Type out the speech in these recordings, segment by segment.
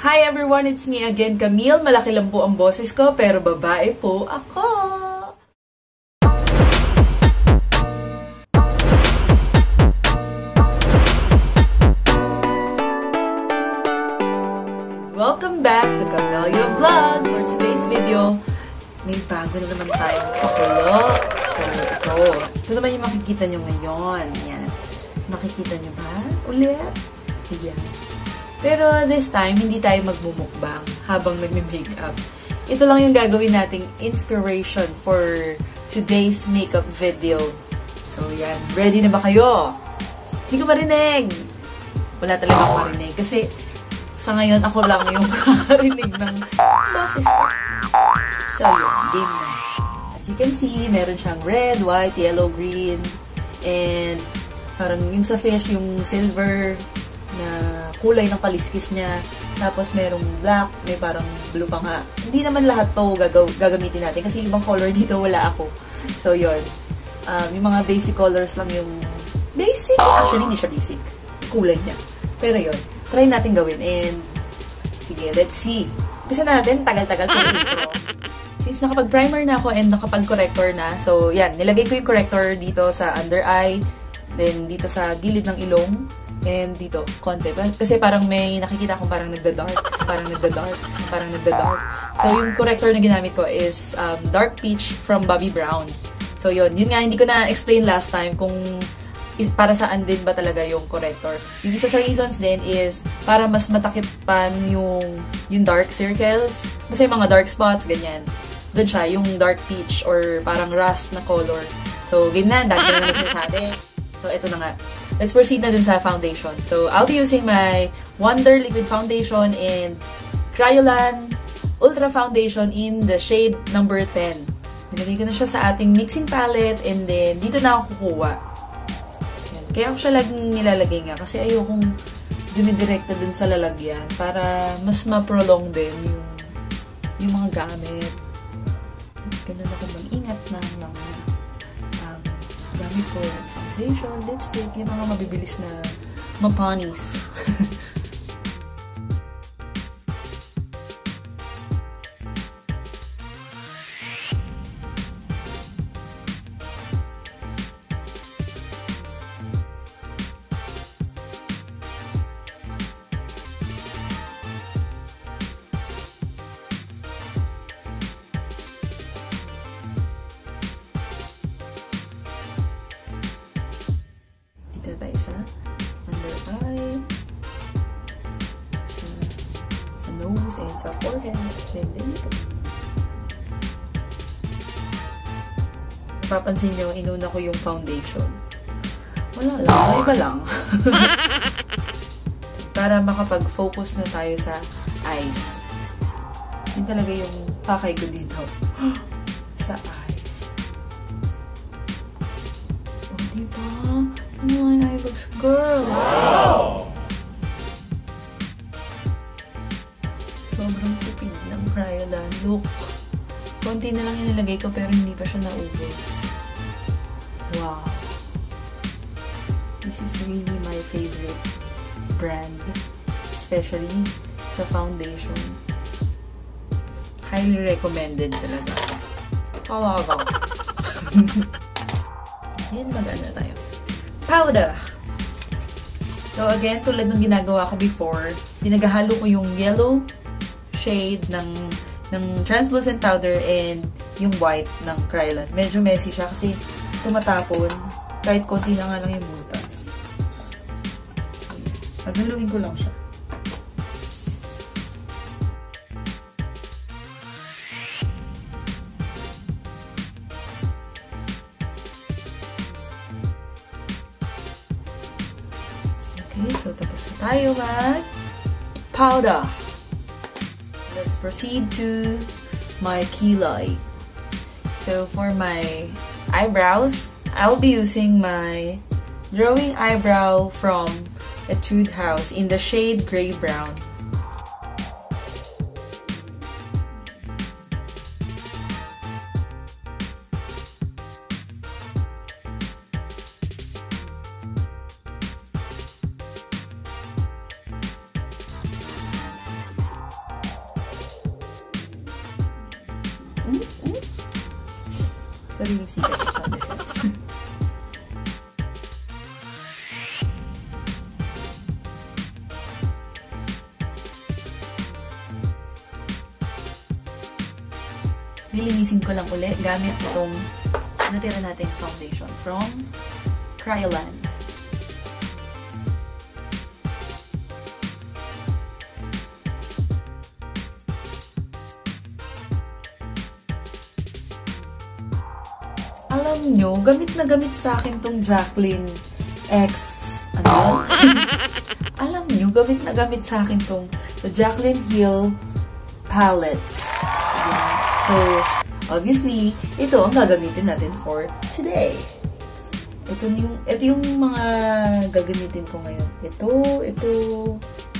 Hi everyone, it's me again, Camille. Malaki lang po ang boses ko, pero babae po ako. And welcome back to Camellia Vlog. For today's video, may bago na naman tayong pakulo. So, ito naman yung makikita nyo ngayon. Yan. Nakikita nyo ba? Ulit? Ayan. Pero this time, hindi tayo magmumukbang habang nagme-makeup. Ito lang yung gagawin nating inspiration for today's makeup video. So, yan. Ready na ba kayo? Hindi ko marinig! Wala talaga ako marinig. Kasi, sa ngayon, ako lang yung kakarinig ng boses ko. So, yun. Game na. As you can see, meron siyang red, white, yellow, green, and parang yung sa fish, yung silver, na kulay ng paliskis niya. Tapos merong black, may parang blue pa nga. Hindi naman lahat to gagamitin natin kasi ibang color dito wala ako. So yun. Yung mga basic colors lang yung basic. Actually, hindi siya basic. Kulay niya. Pero yun. Try natin gawin and sige, let's see. Umpisa natin. Tagal-tagal ko yung intro. Since nakapag-primer na ako and nakapag-corrector na. So yan. Nilagay ko yung corrector dito sa under eye. Then dito sa gilid ng ilong. And dito, konti. Kasi parang may nakikita akong parang nagda-dark. Parang nagda-dark. Parang nagda-dark. So, yung corrector na ginamit ko is Dark Peach from Bobbi Brown. So, yun. Yun nga, hindi ko na-explain last time kung para saan din ba talaga yung corrector. Yung isa sa reasons din is para mas matakipan yung dark circles. Kasi mga dark spots, ganyan. Doon siya, yung dark peach or parang rust na color. So, ganyan. Dahil na sinasabi. So, eto na nga. Let's proceed na dun sa foundation. So, I'll be using my Wonder Liquid Foundation and Kryolan Ultra Foundation in the shade number 10. Nilagay ko na siya sa ating mixing palette and then dito na ako kukuha. Ayan. Kaya ako siya laging nilalagay nga kasi ayokong dumidirekta dun sa lalagyan para mas ma-prolong din yung mga gamit. Ganun ako mag-ingat ng mga gamit ko. Foundation, lipstick, yung mga mabibilis na mapanis. Under eye, sa nose, and sa forehead, then dito. Napapansin nyo, inuna ko yung foundation. Wala lang, may iba lang. Para makapag-focus na tayo sa eyes. Yun talaga yung pakay ko dito. Sa eyes. O, diba? Ano nga yung eyebags, girl? Wow! Sobrang tipid ng Kryolan. Look! Konti na lang yung nilagay ko pero hindi pa siya naubos. Wow! This is really my favorite brand. Especially sa foundation. Highly recommended talaga. Talaga! Yan, maganda tayo. Powder. So again, tulad ng ginagawa ko before, pinaghalo ko yung yellow shade ng translucent powder and yung white ng Kryolan. Medyo messy siya kasi tumatapon kahit konti na nga lang yung butas. Paghaluin ko lang siya. So, tapos tayo mag-powder. Let's proceed to my kilay. So, for my eyebrows, I'll be using my Drawing Eyebrow from Etude House in the shade Gray Brown. Narinig si Kate sa defense. Nilinisin ko lang ulit gamit itong natira nating foundation from Kryolan. Alam nyo, gamit na gamit sa akin tong Jaclyn X, ano? Alam nyo, gamit na gamit sa akin tong Jaclyn Hill Palette. Yeah. So, obviously, ito ang gagamitin natin for today. Ito yung mga gagamitin ko ngayon. Ito,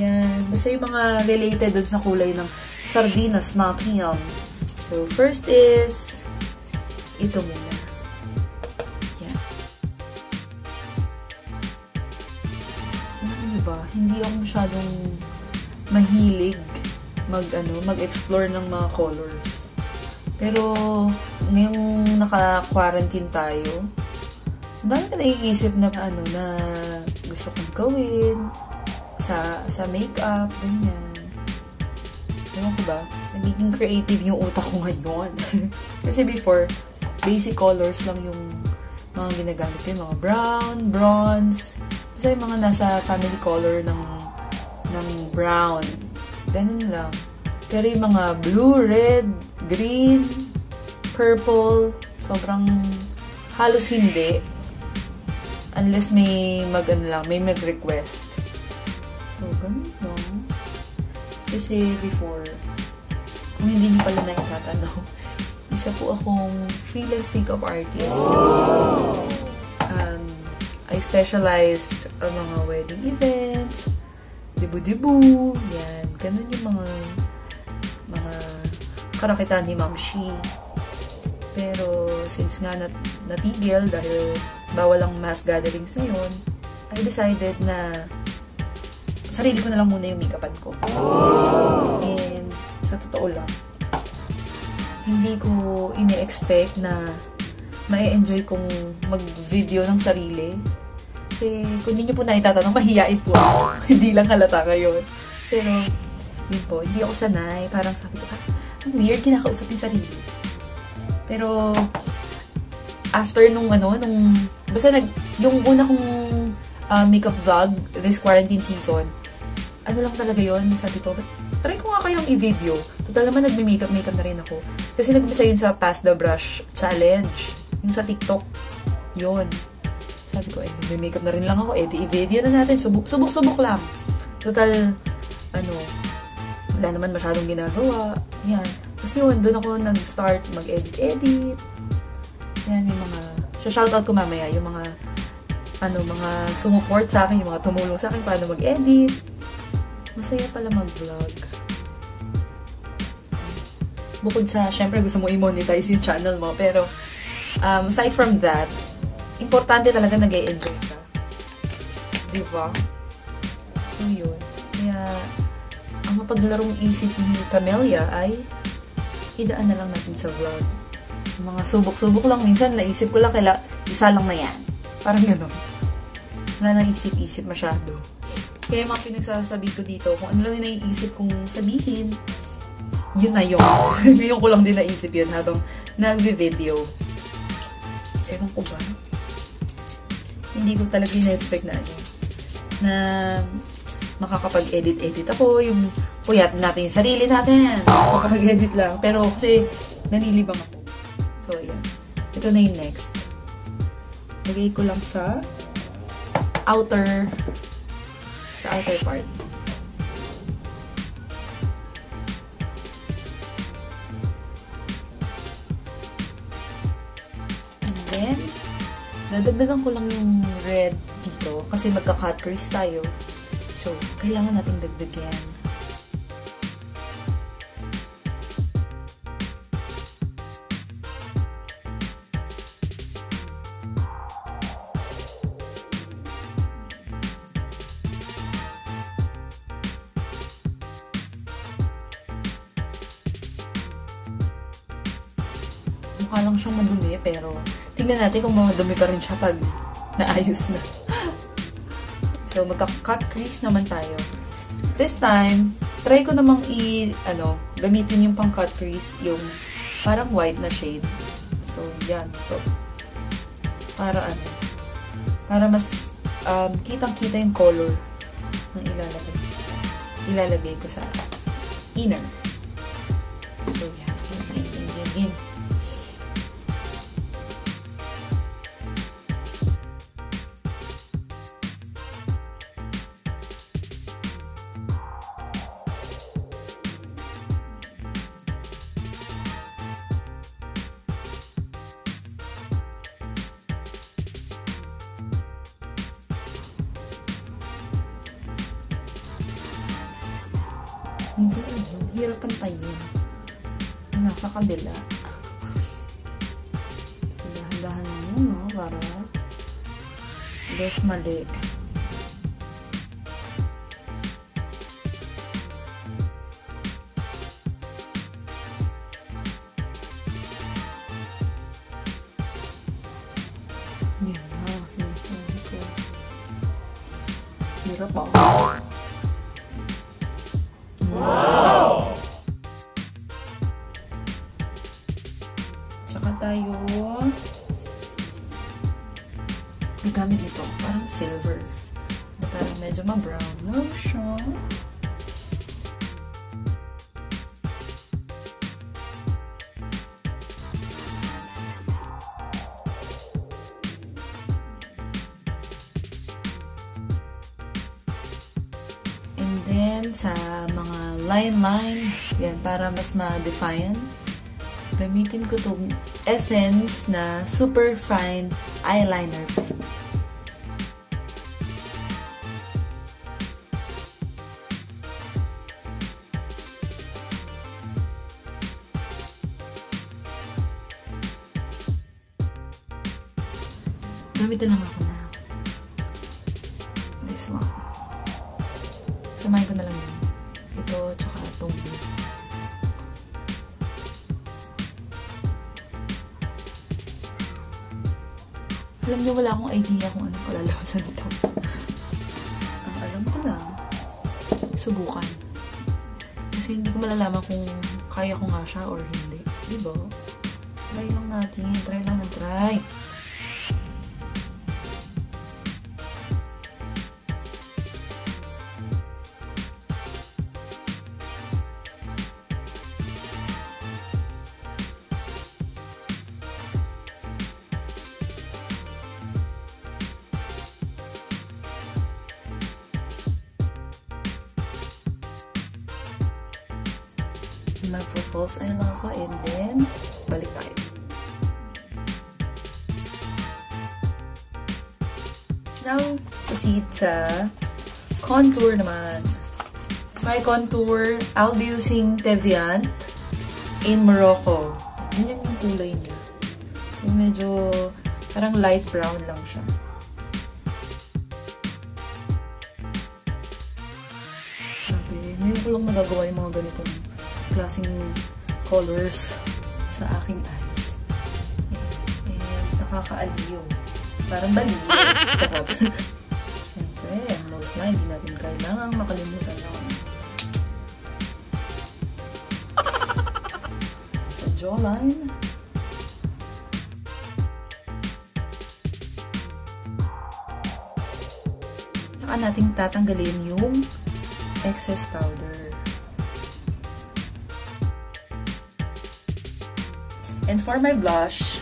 yan. Basta yung mga related dun sa kulay ng sardinas natin. So, first is, ito muna. Diba? Hindi ako masyadong mahilig mag-explore ng mga colors. Pero, ngayong naka-quarantine tayo, ang dami ka naiisip na na gusto kong gawin sa makeup, ganyan. Diba ko ba? Nagiging creative yung utak ko ngayon. Kasi before, basic colors lang yung mga ginagamit ko. Mga brown, bronze, yung mga nasa family color ng brown. Ganun lang. Pero yung mga blue, red, green, purple, sobrang halos hindi. Unless may mag-request. So, ganun lang. Kasi before, kung hindi niyo pala naitatanaw, isa po akong freelance makeup artist. I specialized on mga wedding events, dibu-dibu, yan. Ganun yung mga karakitan ni Ma'am Shi. Pero, since nga natigil dahil bawal ang mass gatherings na yun, I decided na sarili ko na lang muna yung make-upan ko. And, sa totoo lang, hindi ko ine-expect na ma-enjoy kong mag-video ng sarili. Kasi, kung hindi nyo po na itatanong, mahiyain po ako. Hindi lang halata ngayon. Pero, yun po, hindi ako sanay. Parang sabi ko, ang weird, kinakausap yung sarili. Pero, after nung basta yung una kong makeup vlog, this quarantine season, ano lang talaga yun, sabi ko, try ko nga kayong i-video. Total naman, nagme-makeup na rin ako. Kasi nag-bisa yun sa Pass the Brush Challenge. Yung sa TikTok. Yun. Sabi ko, nag-makeup na rin lang ako. Eh, i-video na natin. Subok-subok lang. Total, wala naman masyadong ginagawa. Yan. Kasi yun, doon ako nag-start mag-edit-edit. Yan, yung mga, shoutout ko mamaya, yung mga, mga sumuport sa akin, yung mga tumulong sa akin, paano mag-edit. Masaya pala mag-vlog. Bukod sa, syempre, gusto mo i-monetize yung channel mo, pero, aside from that, importante talaga nag-e-enjoy ka. Diba? So, yun. Kaya, ang mapaglarong isip ni Camellia ay idaan na lang natin sa vlog. Mga subok-subok lang. Minsan, naisip ko lang, isa lang na yan. Parang gano'n. Wala nang isip-isip masyado. Kaya mga pinagsasabi ko dito, kung ano lang yung naiisip kong sabihin, yun na yun. Yun ko lang din naisip yun habang nag-video. Ewan ko ba? Hindi ko talaga ina-expect na makakapag-edit-edit ako. Yung puyat natin yung sarili natin. Makakapag-edit lang. Pero kasi nanilibang ako. So, ayan. Ito na yung next. Lagay ko lang sa outer part. Nadagdagan ko lang yung red dito kasi magka-cut crease tayo. So, kailangan nating dagdagan. Mukha mukha lang siyang madumi, pero tingnan natin kung madumi pa rin siya pag naayos na. So, magka-cut crease naman tayo. This time, try ko namang gamitin yung pang-cut crease, yung parang white na shade. So, yan. Ito. Para ano? Para mas kitang-kita yung color na ilalagay. Ilalagay ko sa inner. So, yan. Yan. Minsan, hirap pantayin. Nasa kabila. Dahan-dahan lang yun, no? Para less mali. Yan na. Hirap ako. Gamit ito. Parang silver. Parang medyo ma-brown lotion. And then, sa mga line-line, yan, para mas ma-define, gamitin ko itong Essence na super fine eyeliner pen. Gamitin lang ako na this one. Samahin ko na lang yun. Ito, tsaka itong alam niyo, wala akong idea kung anong kalalawasan ito. Ang alam ko lang, subukan. Kasi hindi ko malalaman kung kaya ko nga siya or hindi. Diba? Try lang natin. Try lang na try. Mag-false eye lang ako, and then balik tayo. Now, proceed sa contour naman. My contour, I'll be using Tevyan in Morocco. Yan yung kulay niya. So, medyo parang light brown lang siya. Sabi, ngayon ko lang nagagawa yung mga ganitong klaseng colors sa aking eyes. And nakakaaliw. Parang baliw. Takot. Siyempre, ang nose na, hindi natin kailangang makalimutan na. Sa jawline, saka natin tatanggalin yung excess powder. And for my blush,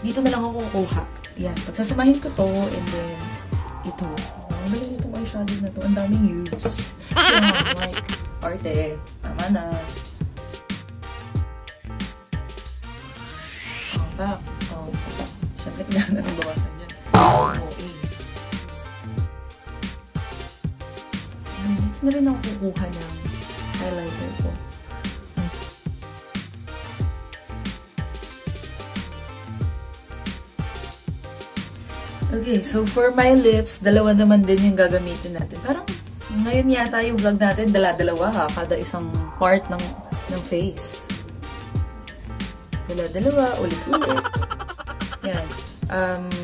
dito na lang ako kukuha. Yan. Pagsasamahin ko to, and then, ito. Ang galing itong eyeshadow na to. Ang daming use. So, like, arte. Tama na. Oh, back. Oh, siyempre, kailangan natin bawasan yun. Oh, eh. Dito na rin ako kukuha ng highlighter ko. Okay, so for my lips, dalawa naman din yung gagamitin natin. Parang ngayon yata yung vlog natin, dala-dalawa ha, kada isang part ng face. So, dalawa-dalawa, ulit-ulit. Yan.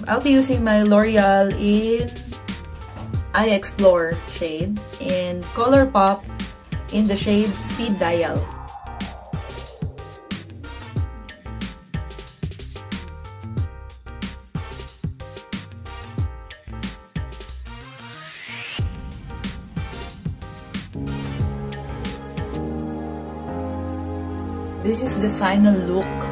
I'll be using my L'Oreal in I Explore shade and Colourpop in the shade Speed Dial. This is the final look. Hindi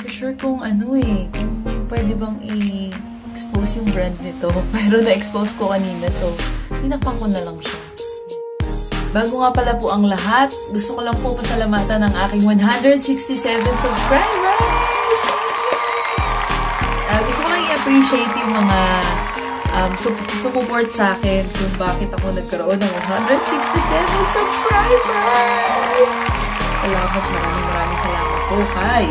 ko sure kung ano eh, kung pwede bang i-expose yung brand nito. Pero na-expose ko kanina, so tinakpan ko na lang siya. Bago nga pala po ang lahat, gusto ko lang po pasalamatan ang aking 167 subscribers! Gusto ko lang i-appreciate yung mga support sa akin kung bakit ako nagkaroon ng 167 subscribers! Salamat, maraming salamat po kay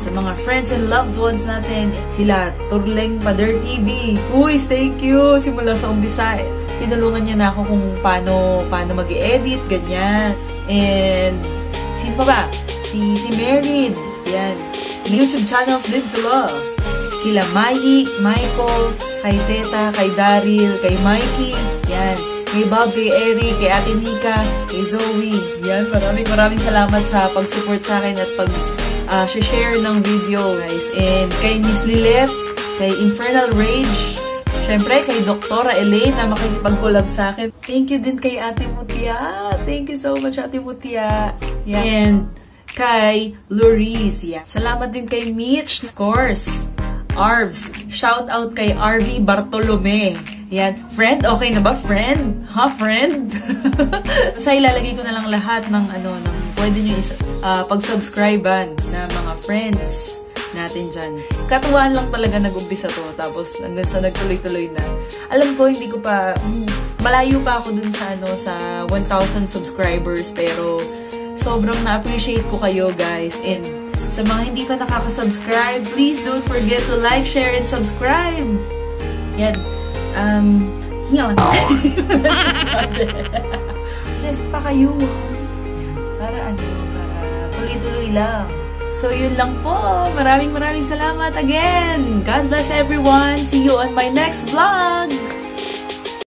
sa mga friends and loved ones natin, sila Turleng Padre TV. Uy, thank you! Simula sa umpisa, tinulungan niya na ako kung paano mag-edit, ganyan. And, sino pa ba? Si Merid. Yan. May YouTube channel, Flips Love. Sila Mayi, Michael, kay Teta, kay Daryl, kay Mikey. Yan. Kay Bobbi, Eric, kay Ate Nika, kay Zoe. Yan. Maraming salamat sa pag-support sa akin at pag-share ng video, guys. And kay Miss Lilith, kay Infernal Rage, siyempre, kay Doktora Elaine na makikipag-collab sa akin. Thank you din kay Ate Mutia. Thank you so much, Ate Mutia. Yeah. And kay Loris. Yeah. Salamat din kay Mitch, of course. Arvs. Shout out kay RV Bartolome. Yan. Friend? Okay na ba? Friend? Ha, friend? Sa ilalagay ko na lang lahat ng pwede nyo pag-subscribean na mga friends natin dyan. Katuwaan lang talaga nag-umpisa to, tapos hanggang sa nagtuloy-tuloy na. Alam ko, hindi ko pa, malayo pa ako dun sa 1,000 subscribers, pero sobrang na-appreciate ko kayo, guys. And sa mga hindi pa nakaka-subscribe, please don't forget to like, share, and subscribe! Yan. Yan. Just pa kayo. Para tuloy-tuloy lang. So, yun lang po. Maraming salamat again. God bless everyone. See you on my next vlog.